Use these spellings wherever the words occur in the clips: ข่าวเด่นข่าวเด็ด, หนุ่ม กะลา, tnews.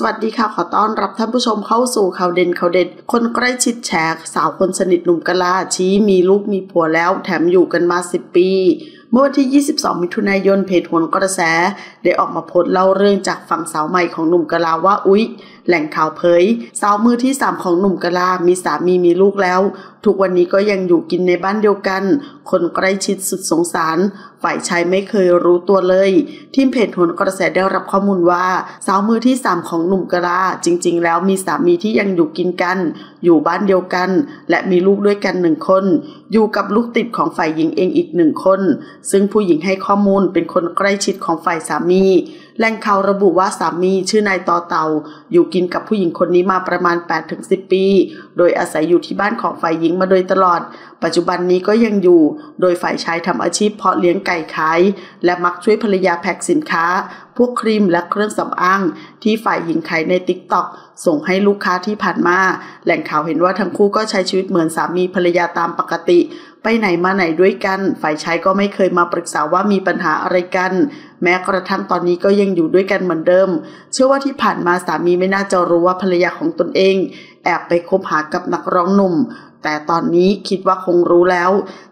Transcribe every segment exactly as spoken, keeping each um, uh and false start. สวัสดีค่ะขอต้อนรับท่านผู้ชมเข้าสู่ข่าวเด่นข่าวเด็ดคนใกล้ชิดแฉสาวคนสนิทหนุ่มกะลาชี้มีลูกมีผัวแล้วแถมอยู่กันมาสิบปีเมื่อวันที่ยี่สิบสองมิถุนายนเพจโหนกระแสได้ออกมาโพสต์เล่าเรื่องจากฝั่งสาวใหม่ของหนุ่มกะลาว่าอุ๊ยแหล่งข่าวเผยสาวมือที่สามของหนุ่มกะลามีสามีมีลูกแล้วทุกวันนี้ก็ยังอยู่กินในบ้านเดียวกันคนใกล้ชิดสุดสงสารฝ่ายชายไม่เคยรู้ตัวเลยทีมเพจโหนกระแสได้รับข้อมูลว่าสาวมือที่สามของหนุ่มกะลาจริงๆแล้วมีสามีที่ยังอยู่กินกันอยู่บ้านเดียวกันและมีลูกด้วยกันหนึ่งคนอยู่กับลูกติดของฝ่ายหญิงเองอีกหนึ่งคนซึ่งผู้หญิงให้ข้อมูลเป็นคนใกล้ชิดของฝ่ายสามีแหล่งข่าวระบุว่าสามีชื่อนายต่อเต่าอยู่กินกับผู้หญิงคนนี้มาประมาณ แปดถึงสิบ ปีโดยอาศัยอยู่ที่บ้านของฝ่ายหญิงมาโดยตลอดปัจจุบันนี้ก็ยังอยู่โดยฝ่ายชายทำอาชีพเพาะเลี้ยงไก่ขายและมักช่วยภรรยาแพ็คสินค้าพวกครีมและเครื่องสำอางที่ฝ่ายหญิงขายใน ติ๊กต็อก ส่งให้ลูกค้าที่ผ่านมาแหล่งข่าวเห็นว่าทั้งคู่ก็ใช้ชีวิตเหมือนสามีภรรยาตามปกติไปไหนมาไหนด้วยกันฝ่ายชายก็ไม่เคยมาปรึกษาว่ามีปัญหาอะไรกันแม้กระทั่งตอนนี้ก็ยังอยู่ด้วยกันเหมือนเดิมเชื่อว่าที่ผ่านมาสามีไม่น่าจะรู้ว่าภรรยาของตนเองแอบไปคบหากับนักร้องหนุ่มแต่ตอนนี้คิดว่าคงรู้แล้ว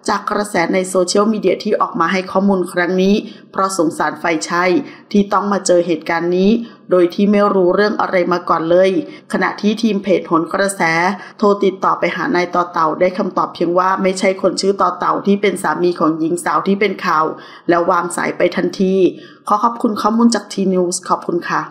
จากกระแสในโซเชียลมีเดียที่ออกมาให้ข้อมูลครั้งนี้เพราะสงสารฝ่ายชายที่ต้องมาเจอเหตุการณ์นี้โดยที่ไม่รู้เรื่องอะไรมาก่อนเลยขณะที่ทีมเพจโหนกระแสโทรติดต่อไปหานายต่อเต่าได้คำตอบเพียงว่าไม่ใช่คนชื่อต่อเต่าที่เป็นสามีของหญิงสาวที่เป็นข่าวแล้ววางสายไปทันทีขอขอบคุณข้อมูลจากทีนิวส์ขอบคุณค่ะ